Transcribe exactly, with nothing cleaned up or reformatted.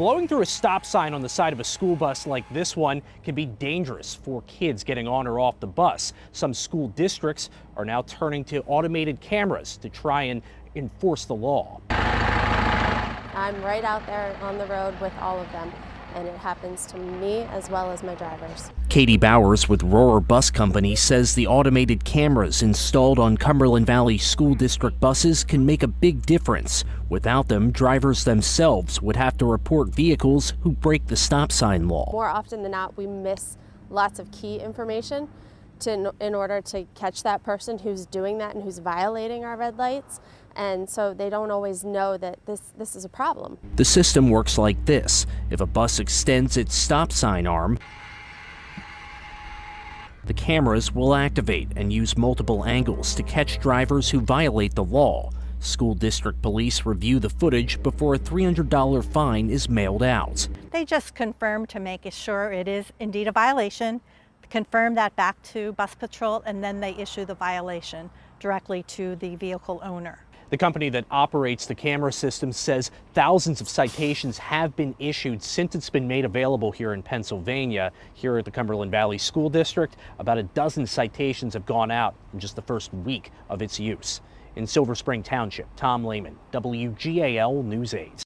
Blowing through a stop sign on the side of a school bus like this one can be dangerous for kids getting on or off the bus. Some school districts are now turning to automated cameras to try and enforce the law. I'm right out there on the road with all of them, and it happens to me as well as my drivers. Katie Bowers with Rohrer Bus Company says the automated cameras installed on Cumberland Valley School District buses can make a big difference. Without them, drivers themselves would have to report vehicles who break the stop sign law. More often than not, we miss lots of key information to, in order to catch that person who's doing that and who's violating our red lights. And so they don't always know that this, this is a problem. The system works like this. If a bus extends its stop sign arm, the cameras will activate and use multiple angles to catch drivers who violate the law. School district police review the footage before a three hundred dollar fine is mailed out. They just confirm to make sure it is indeed a violation, confirm that back to bus patrol, and then they issue the violation directly to the vehicle owner. The company that operates the camera system says thousands of citations have been issued since it's been made available here in Pennsylvania. Here at the Cumberland Valley School District, about a dozen citations have gone out in just the first week of its use. In Silver Spring Township, Tom Lehman, W G A L News eight.